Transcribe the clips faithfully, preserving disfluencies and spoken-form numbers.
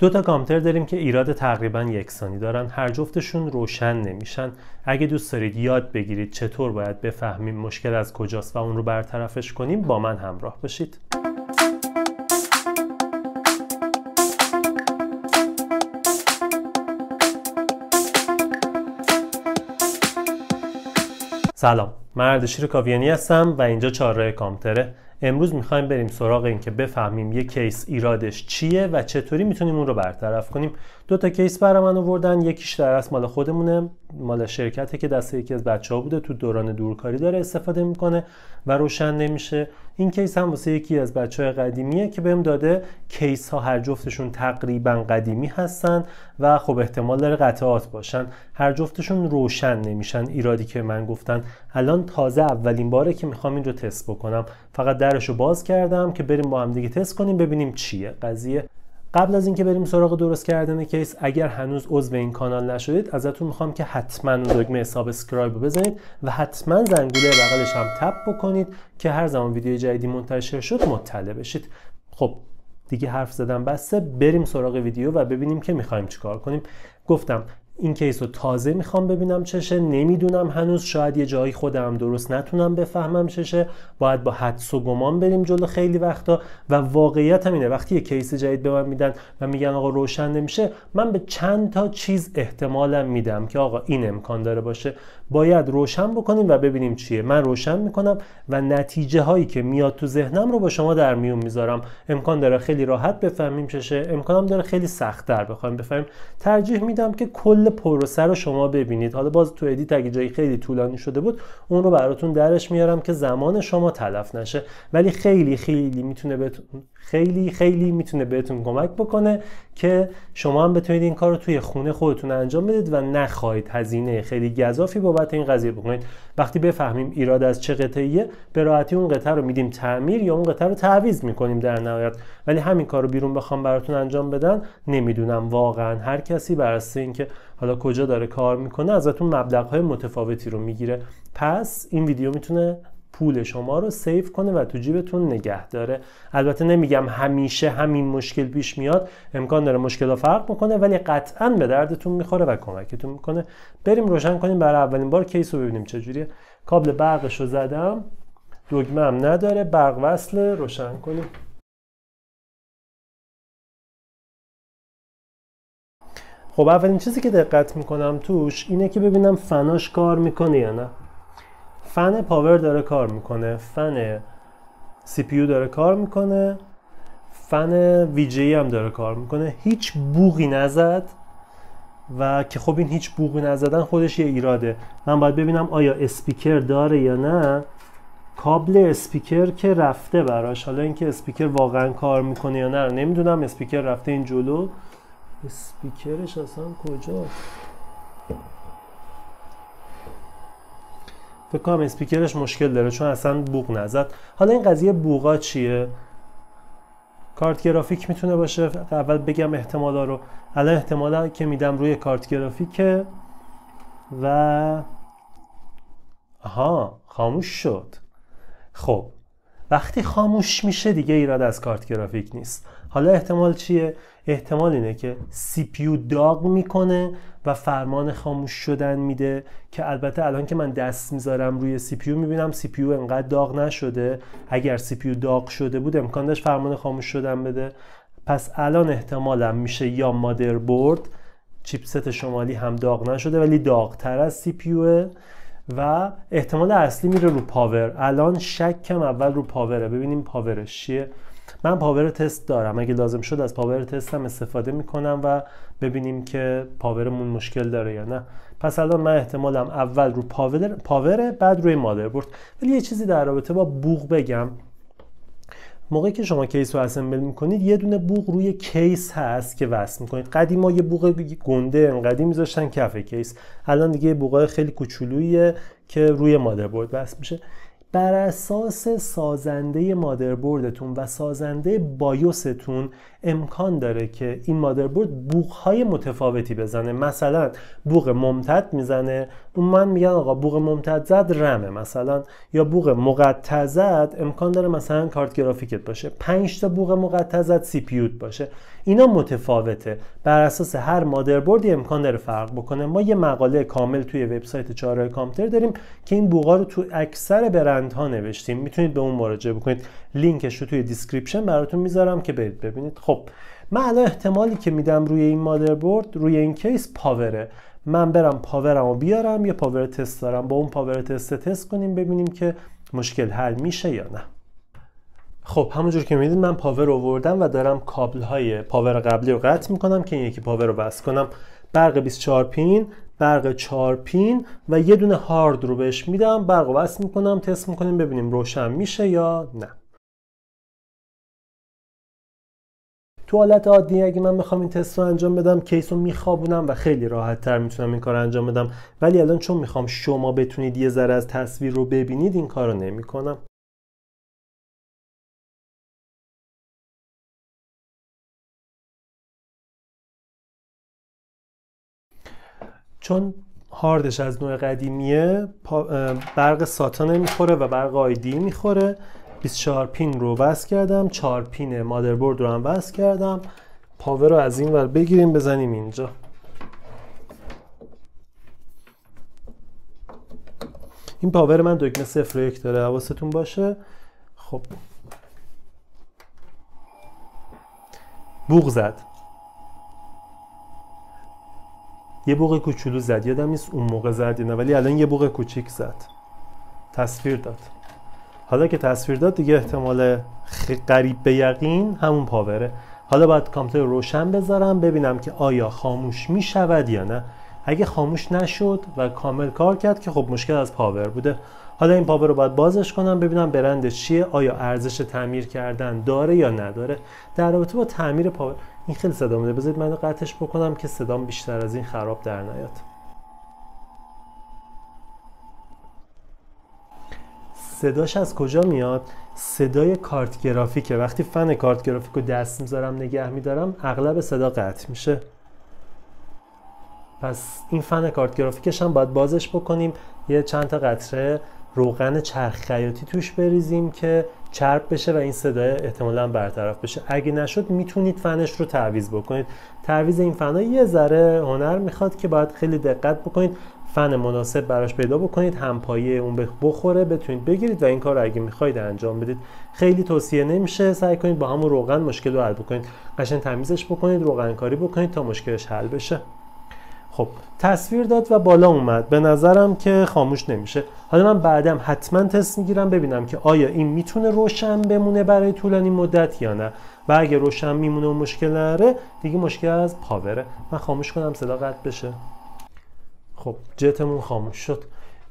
دو تا کامپیوتر داریم که ایراد تقریبا یکسانی دارن، هر جفتشون روشن نمیشن. اگه دوست دارید یاد بگیرید چطور باید بفهمیم مشکل از کجاست و اون رو برطرفش کنیم، با من همراه بشید. سلام، من اردشیر کاویانی هستم و اینجا چهارراه کامپیوتره. امروز میخوایم بریم سراغ این که بفهمیم یک کیس ایرادش چیه و چطوری میتونیم اون رو برطرف کنیم. دو تا کیس برای من آوردن، یکیش در اصل مال خودمونه، مال شرکته که دست یکی از بچه‌ها بوده، تو دوران دورکاری داره استفاده میکنه و روشن نمیشه. این کیس هم واسه یکی از بچه‌های قدیمیه که بهم داده. کیس ها هر جفتشون تقریبا قدیمی هستن و خب احتمال داره قطعات باشن. هر جفتشون روشن نمیشن. ایرادی که من گفتن الان تازه اولین باره که میخوام این رو تست بکنم، فقط درشو باز کردم که بریم با هم دیگه تست کنیم ببینیم چیه قضیه. قبل از اینکه بریم سراغ درست کردن کیس، اگر هنوز عضو این کانال نشدید ازتون میخوام که حتما دکمه سابسکرایب رو بزنید و حتما زنگوله بغلش هم تپ بکنید که هر زمان ویدیو جدیدی منتشر شد مطلع بشید. خب دیگه حرف زدم بسه، بریم سراغ ویدیو و ببینیم که میخوایم چیکار کنیم. گفتم این کیس رو تازه میخوام ببینم چشه، نمیدونم هنوز، شاید یه جایی خودم درست نتونم بفهمم چشه، باید با حدس و گمان بریم جلو خیلی وقتا. و واقعیت هم اینه وقتی یه کیس جدید به من میدن و میگن آقا روشن نمیشه، من به چند تا چیز احتمالم میدم که آقا این امکان داره باشه، باید روشن بکنیم و ببینیم چیه. من روشن میکنم و نتیجه هایی که میاد تو ذهنم رو با شما در میون میذارم. امکان داره خیلی راحت بفهمیم چشه، امکانم داره خیلی سخت تر بخوایم بفهمیم. ترجیح میدم که کل پروسه رو شما ببینید. حالا باز تو ادیت اگه جایی خیلی طولانی شده بود اون رو براتون درش میارم که زمان شما تلف نشه، ولی خیلی خیلی میتونه بهتون خیلی خیلی میتونه بهتون کمک بکنه که شما هم بتونید این کار رو توی خونه خودتون انجام بدید و نخواهید هزینه خیلی گزافی بابت این قضیه بکنید. وقتی بفهمیم ایراد از چه قطعه‌ایه، به راحتی اون قطعه رو میدیم تعمیر یا اون قطعه رو تعویض میکنیم در نهایت. ولی همین کار رو بیرون بخوام براتون انجام بدن، نمیدونم واقعا هر کسی براساس اینکه حالا کجا داره کار میکنه ازتون مبلغ‌های متفاوتی رو میگیره. پس این ویدیو میتونه پول شما رو سیف کنه و تو جیبتون نگه داره. البته نمیگم همیشه همین مشکل پیش میاد، امکان داره مشکل‌ها فرق میکنه، ولی قطعا به دردتون میخوره و کمکتون میکنه. بریم روشن کنیم برای اولین بار کیس رو ببینیم چجوریه. کابل برقش رو زدم، دکمه هم نداره، برق وصله، روشن کنیم. خب اولین چیزی که دقت میکنم توش اینه که ببینم فناش کار میکنه یا نه. فن پاور داره کار میکنه، فن سی پی یو داره کار میکنه، فن وی جی هم داره کار میکنه. هیچ بوغی نزد و که خب این هیچ بوغی نزدن خودش یه ایراده. من باید ببینم آیا اسپیکر داره یا نه. کابل اسپیکر که رفته براش، حالا اینکه اسپیکر واقعا کار میکنه یا نه نمیدونم. اسپیکر رفته این جلو، اسپیکرش اصلا کجاست؟ فکر کنم اسپیکرش مشکل داره چون اصلا بوق نزد. حالا این قضیه بوقا چیه؟ کارت گرافیک میتونه باشه. اول بگم احتمالا رو. الان احتمالا که میدم روی کارت گرافیکه و آها خاموش شد. خب وقتی خاموش میشه دیگه ایراد از کارت گرافیک نیست. حالا احتمال چیه؟ احتمال اینه که سی پی یو داغ میکنه و فرمان خاموش شدن میده، که البته الان که من دست میذارم روی سی پی یو میبینم سی پی یو انقدر داغ نشده. اگر سی پی یو داغ شده بود امکان داشت فرمان خاموش شدن بده. پس الان احتمالم میشه یا مادربرد، چیپست شمالی هم داغ نشده ولی داغتر از سی پی یو، و احتمال اصلی میره رو پاور. الان شکم اول رو پاوره، ببینیم پاورش چیه. من پاور تست دارم، اگه لازم شد از پاور تست هم استفاده میکنم و ببینیم که پاورمون مشکل داره یا نه. پس الان من احتمالم اول رو پاور پاوره، بعد روی مادربرد. ولی یه چیزی در رابطه با بوق بگم، موقعی که شما کیس رو اسمبل میکنید یه دونه بوق روی کیس هست که وصل میکنید. قدیما یه بوق گنده انقدی میذاشتن کف کیس، الان دیگه بوقای خیلی کوچولویه که روی مادربرد وصل میشه. بر اساس سازنده مادربردتون و سازنده بایوستون امکان داره که این مادربرد بوقهای متفاوتی بزنه. مثلا بوق ممتد میزنه، اون من میگن آقا بوق ممتد زد رمه مثلا، یا بوق مقطع زد امکان داره مثلا کارت گرافیکت باشه، پنج تا بوق مقطع زد سی پی یوت باشه. اینا متفاوته، بر اساس هر مادربردی امکان داره فرق بکنه. ما یه مقاله کامل توی وبسایت چهارراه کامپیوتر داریم که این بوقا رو تو اکثر برندها نوشتیم، میتونید به اون مراجعه بکنید، لینکش رو توی دیسکریپشن براتون میذارم که برید ببینید. خب من الان احتمالی که میدم روی این مادربرد، روی این کیس، پاوره. من برم پاورمو بیارم، یه پاور تست دارم، با اون پاور تست تست کنیم ببینیم که مشکل حل میشه یا نه. خب همونجور که میدید من پاور آوردم و دارم کابل های پاور قبلی رو قطع میکنم که این یکی پاور رو بس کنم. برق بیست و چهار پین، برق چهار پین و یه دونه هارد رو بهش میدم، برق رو بس میکنم، تست میکنیم ببینیم روشن میشه یا نه. تو حالت عادی اگه من میخوام این تست رو انجام بدم، کیس رو میخوابونم و خیلی راحت تر میتونم این کار رو انجام بدم، ولی الان چون میخوام شما بتونید یه ذره از تصویر رو ببینید این کار رو نمیکنم. چون هاردش از نوع قدیمیه، برق ساتا نمیخوره و برق آیدی میخوره. بیست و چهار پین رو بس کردم، چهار پین مادربرد رو هم بس کردم. پاور رو از این ور بگیریم بزنیم اینجا. این پاور من دکمه صفر و یک داره، حواستون باشه. خب بوق زد، یه بوق کوچولو زد، یادم نیست اون موقع زد نه، ولی الان یه بوق کوچیک زد، تصویر داد. حالا که تصویر داد دیگه احتمال قریب به یقین همون پاوره. حالا باید کامپیوتر روشن بذارم ببینم که آیا خاموش می شود یا نه. اگه خاموش نشد و کامل کار کرد که خب مشکل از پاور بوده. حالا این پاور رو باید بازش کنم ببینم برندش چیه، آیا ارزش تعمیر کردن داره یا نداره. در رابطه با تعمیر پاور، این خیلی صدا میده، بذارید من قطعش بکنم که صدام بیشتر از این خراب در نیاد. صداش از کجا میاد؟ صدای کارت گرافیکه. وقتی فن کارت گرافیک رو دست میذارم نگه میدارم اغلب صدا قطع میشه، پس این فن کارت گرافیکش هم باید بازش بکنیم، یه چند تا قطره روغن چرخ خیاطی توش بریزیم که چرب بشه و این صدای احتمالاً برطرف بشه. اگه نشد میتونید فنش رو تعویض بکنید. تعویض این فنا یه ذره هنر میخواد که باید خیلی دقت بکنید، فن مناسب براش پیدا بکنید، همپایه اون بخوره بتونید بگیرید و این کار رو اگه میخواید انجام بدید. خیلی توصیه نمیشه، سعی کنید با همون روغن مشکل رو حل بکنید، قشنگ تمیزش بکنید، روغن کاری بکنید تا مشکلش حل بشه. خب تصویر داد و بالا اومد، به نظرم که خاموش نمیشه. حالا من بعدم حتما تست میگیرم ببینم که آیا این میتونه روشن بمونه برای طولانی مدت یا نه، و اگه روشن میمونه و مشکل نره دیگه مشکل از پاوره. من خاموش کنم صدا قطع بشه. خب جتمون خاموش شد،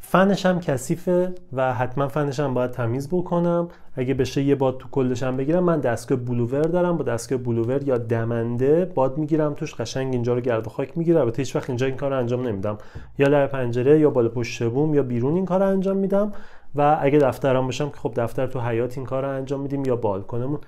فنش هم کثیفه و حتما فنش هم باید تمیز بکنم، اگه بشه یه باد تو کلش هم بگیرم. من دستگاه بلوور دارم، با دستگاه بلوور یا دمنده باد میگیرم توش، قشنگ اینجا رو گرد و خاک میگیره. البته هیچ وقت اینجا این کار رو انجام نمیدم، یا لب پنجره یا بالا پشت بوم یا بیرون این کار رو انجام میدم، و اگه دفترم باشم که خب دفتر تو حیات این کار رو انجام میدیم یا بالکنمون،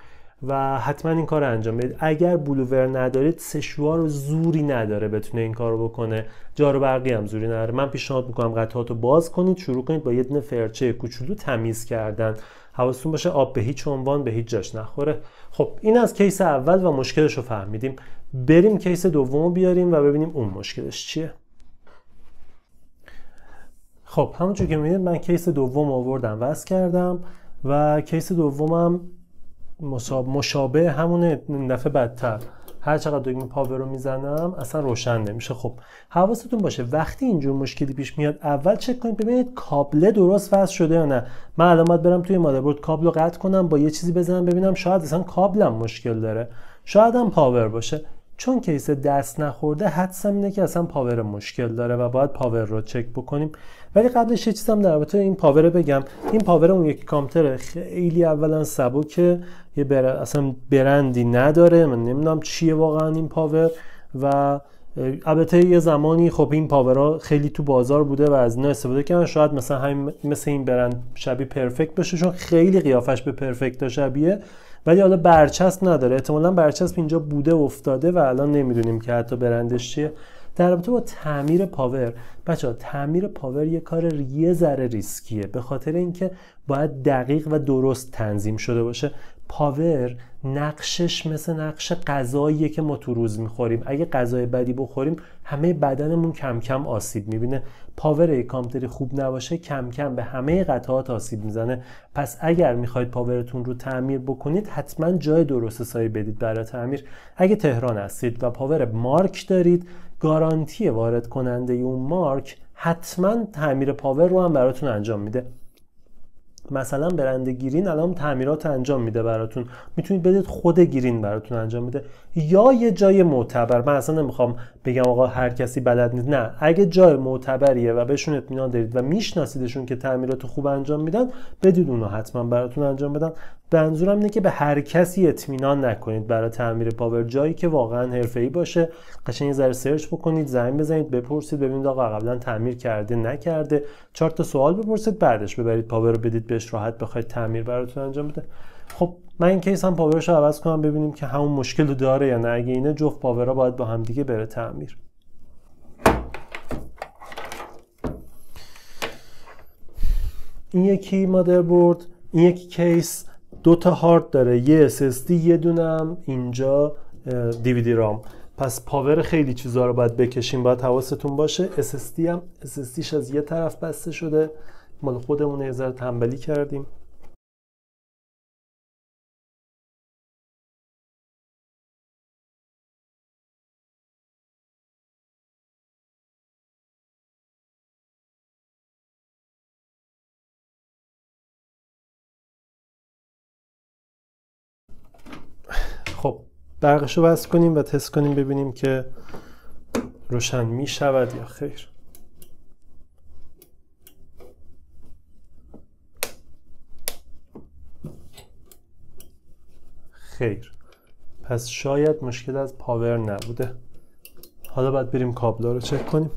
و حتما این کار رو انجام بدید. اگر بلوور ندارید، سشوار رو زوری نداره بتونه این کار رو بکنه، جارو برقی هم زوری نداره. من پیشنهاد میکنم قطعات رو باز کنید، شروع کنید با یه دونه فرچه کوچولو تمیز کردن. حواستون باشه آب به هیچ عنوان به هیچ جاش نخوره. خب این از کیس اول و مشکلش رو فهمیدیم. بریم کیس دوم رو بیاریم و ببینیم اون مشکلش چیه. خب همونجور که می‌بینید من کیس دوم آوردم وصل کردم و کیس دومم مشابه همونه، دفعه بدتر. هر چقدر دکمه پاور رو میزنم اصلا روشن نمیشه. خب حواستون باشه وقتی اینجور مشکلی پیش میاد اول چک کنید ببینید کابل درست وصل شده یا نه. من الان باید برم توی مادربرد کابل رو قطع کنم، با یه چیزی بزنم ببینم، شاید اصلا کابلم مشکل داره، شاید هم پاور باشه. چون کیس دست نخورده حدسم اینه که اصلا پاور مشکل داره و باید پاور رو چک بکنیم. ولی قبلش یه چیزم در رابطه این پاور بگم. این پاور اون یکی کامپیوتر خیلی اولا سبکه، یه بر... اصلا برندی نداره، من نمیدونم چیه واقعا این پاور. و البته یه زمانی خب این پاورها خیلی تو بازار بوده و از اینا استفاده کردن، شاید مثلا همین مثل این برند شبیه پرفکت بشه چون خیلی قیافش به پرفکت شبیه، ولی حالا برچسب نداره. احتمالا برچسب اینجا بوده افتاده و الان نمیدونیم که حتی برندش چیه. در رابطه با تعمیر پاور بچه‌ها، تعمیر پاور یه کار یه ذره ریسکیه، به خاطر اینکه باید دقیق و درست تنظیم شده باشه. پاور نقشش مثل نقش غذاییه که ما تو روز میخوریم. اگه غذای بدی بخوریم همه بدنمون کم کم آسیب میبینه. پاور کامپیوتر خوب نباشه کم کم به همه قطعات آسیب میزنه. پس اگر میخواید پاورتون رو تعمیر بکنید حتما جای درست سایه بدید برای تعمیر. اگه تهران هستید و پاور مارک دارید، گارانتی وارد کننده اون مارک حتما تعمیر پاور رو هم براتون انجام میده. مثلا برند گیرین الان تعمیرات انجام میده براتون، میتونید بدید خود گیرین براتون انجام میده، یا یه جای معتبر. من اصلا نمیخوام بگم آقا هر کسی بلد نیست، نه، اگه جای معتبریه و بهشون اطمینان دارید و میشناسیدشون که تعمیرات خوب انجام میدن، بدید اونا حتما براتون انجام بدن. منظورم اینه که به هر کسی اطمینان نکنید برای تعمیر پاور، جایی که واقعا حرفه‌ای باشه قشنگ یه ذره سرچ بکنید، زنگ بزنید، بپرسید ببینید آقا قبلا تعمیر کرده نکرده، چهار تا سوال بپرسید، بعدش ببرید پاور رو بدید بهش، راحت بخواید تعمیر براتون انجام بده. خب من این کیس هم پاورش رو عوض کنم ببینیم که همون مشکل رو داره یا نه. اگه اینه، جفت پاورها باید با هم دیگه بره تعمیر. این یکی مادربرد، این یکی کیس، دو تا هارد داره، یه اس اس دی، یه دونم اینجا دی وی دی رام. پس پاور خیلی چیزا رو باید بکشیم، باید حواستون باشه. اس اس دی هم اس اس دیش از یه طرف بسته شده، مال خودمون، یه ذره تنبلی کردیم. خب برقش رو بس کنیم و تست کنیم ببینیم که روشن می شود یا خیر. خیر، پس شاید مشکل از پاور نبوده. حالا باید بریم کابل‌ها رو چک کنیم.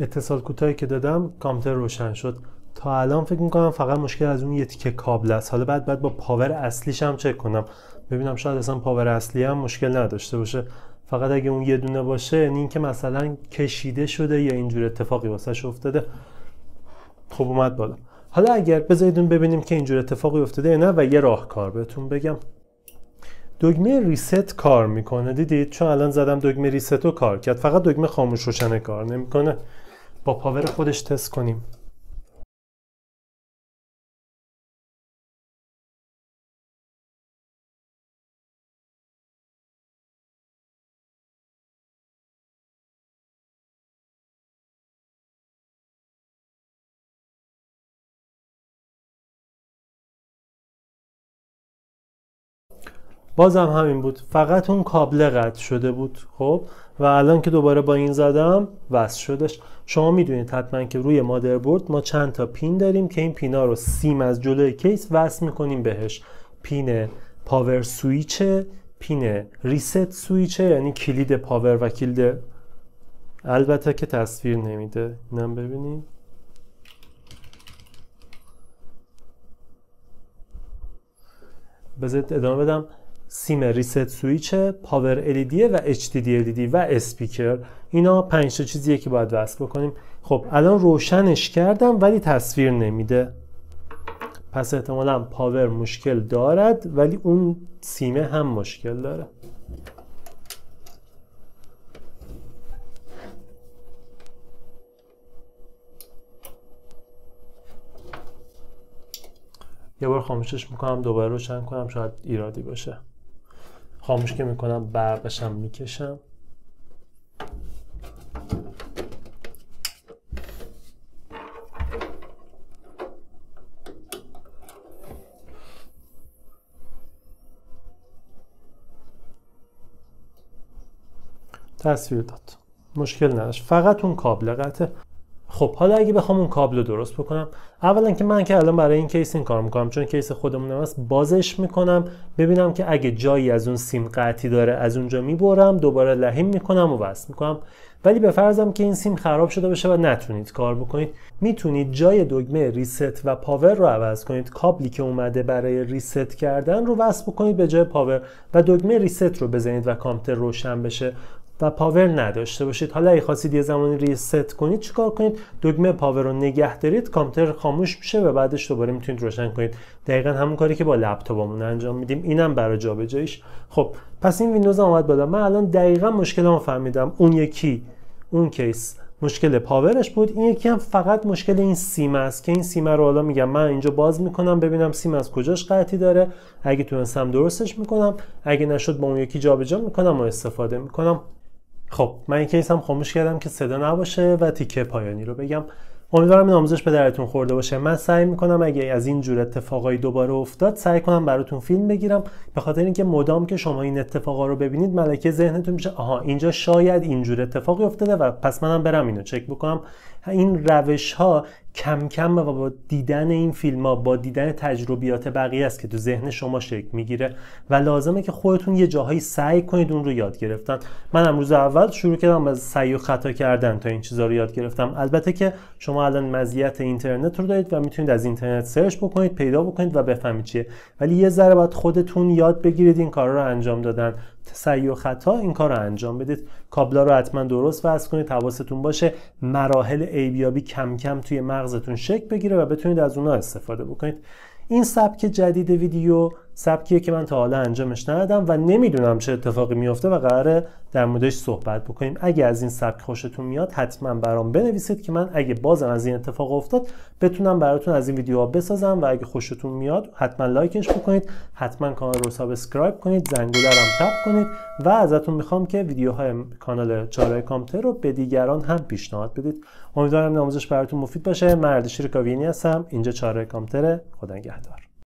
اتصال کوتاهی که دادم کامپیوتر روشن شد. تا الان فکر میکنم فقط مشکل از اون یه تیکه کابل است. حالا بعد بعد با پاور اصلیش هم چک کنم ببینم، شاید اصلا پاور اصلی هم مشکل نداشته باشه. فقط اگه اون یه دونه باشه، یعنی این که مثلا کشیده شده یا اینجور اتفاقی واسش افتاده. خب اومد بالا. حالا اگر بذاریدون ببینیم که اینجور اتفاقی افتاده یا نه، و یه راهکار بهتون بگم. دکمه ریست کار میکنه، دیدید؟ چون الان زدم دکمه ریست رو کار کرد، فقط دکمه خاموش روشن کار نمیکنه. با پاور خودش تست کنیم. بازم همین بود، فقط اون کابل قطع شده بود. خب و الان که دوباره با این زدم وصل شدش. شما میدونید حتما که روی مادربرد ما چند تا پین داریم که این پینا رو سیم از جلوی کیس وصل میکنیم بهش. پین پاور سویچه، پین ریست سویچه، یعنی کلید پاور و کلید، البته که تصویر نمیده. اینم ببینیم، بذارید ادامه بدم. سیم ریست سویچ، پاور ال ای دی و اچ دی دی ال ای دی و اسپیکر، اینا پنج تا چیزیه که باید وصل بکنیم. خب الان روشنش کردم ولی تصویر نمیده، پس احتمالا پاور مشکل دارد ولی اون سیمه هم مشکل داره. یه بار خاموشش میکنم دوباره روشن کنم، شاید ایرادی باشه. خاموش که میکنم برقشم میکشم. تصویر داد، مشکل نداشت، فقط اون کابل قطعه. خب حالا اگه بخوام اون کابل رو درست بکنم، اولا که من که الان برای این کیس این کار میکنم چون کیس خودمونم هست، بازش میکنم ببینم که اگه جایی از اون سیم قطعی داره از اونجا میبرم، دوباره لحیم میکنم و وصل میکنم. ولی به فرضم که این سیم خراب شده باشه و نتونید کار بکنید، میتونید جای دکمه ریست و پاور رو عوض کنید. کابلی که اومده برای ریست کردن رو وصل بکنید به جای پاور و دکمه ریست رو بزنید و کامپیوتر روشن بشه. و پاور نداشته باشید. حالا اگه خواستید یه زمانی ریست کنید چیکار کنید؟ دکمه پاور رو نگه دارید، کامپیوتر خاموش میشه و بعدش دوباره میتونید روشن کنید. دقیقا همون کاری که با لپتاپمون انجام میدیم. اینم برای جابجاییش. خب پس این ویندوز هم اومد بالا. من الان دقیقا مشکلمو فهمیدم. اون یکی اون کیس مشکل پاورش بود، این یکی هم فقط مشکل این سیم است که این سیم رو حالا میگم من اینجا باز میکنم ببینم سیم از کجاش قطعی داره، اگه تونستم درستش میکنم، اگه نشد با اون یکی جابجا میکنم و استفاده میکنم. خب من این کیس هم خاموش کردم که صدا نباشه و تیکه پایانی رو بگم. امیدوارم این آموزش به درتون خورده باشه. من سعی میکنم اگه از این جور اتفاقایی دوباره افتاد سعی کنم براتون فیلم بگیرم، به خاطر اینکه مدام که شما این اتفاقا رو ببینید ملکه ذهنتون میشه آها اینجا شاید این جور اتفاقی افتاده و پس منم برم اینو چک بکنم. این روش ها کم کم و با دیدن این فیلم ها، با دیدن تجربیات بقیه است که تو ذهن شما شکل میگیره و لازمه که خودتون یه جاهایی سعی کنید اون رو یاد گرفتن. من امروز اول شروع کردم از سعی و خطا کردن تا این چیزا رو یاد گرفتم. البته که شما الان مزیت اینترنت رو دارید و میتونید از اینترنت سرچ بکنید، پیدا بکنید و بفهمید چیه، ولی یه ذره باید خودتون یاد بگیرید این کارا رو انجام دادن. سعی و خطا این کار رو انجام بدید. کابلا رو حتما درست وصل کنید، حواستون باشه مراحل ایبیابی کم کم توی مغزتون شکل بگیره و بتونید از اونها استفاده بکنید. این سبک جدید ویدیو سبکیه که من تا حالا انجامش ندادم و نمیدونم چه اتفاقی میفته و قراره در موردش صحبت بکنیم. اگه از این سبک خوشتون میاد حتما برام بنویسید که من اگه بازم از این اتفاق افتاد بتونم براتون از این ویدیوها بسازم و اگه خوشتون میاد حتما لایکش بکنید، حتما کانال رو سابسکرایب کنید، زنگوله رو تپ کنید و ازتون میخوام که ویدیوهای کانال چهارراه کامپیوتر رو به دیگران هم پیشنهاد بدید. امیدوارم این آموزش براتون مفید باشه. من اردشیر کاویانی هستم، اینجا چهارراه کامپیوتر. خدا نگهدار.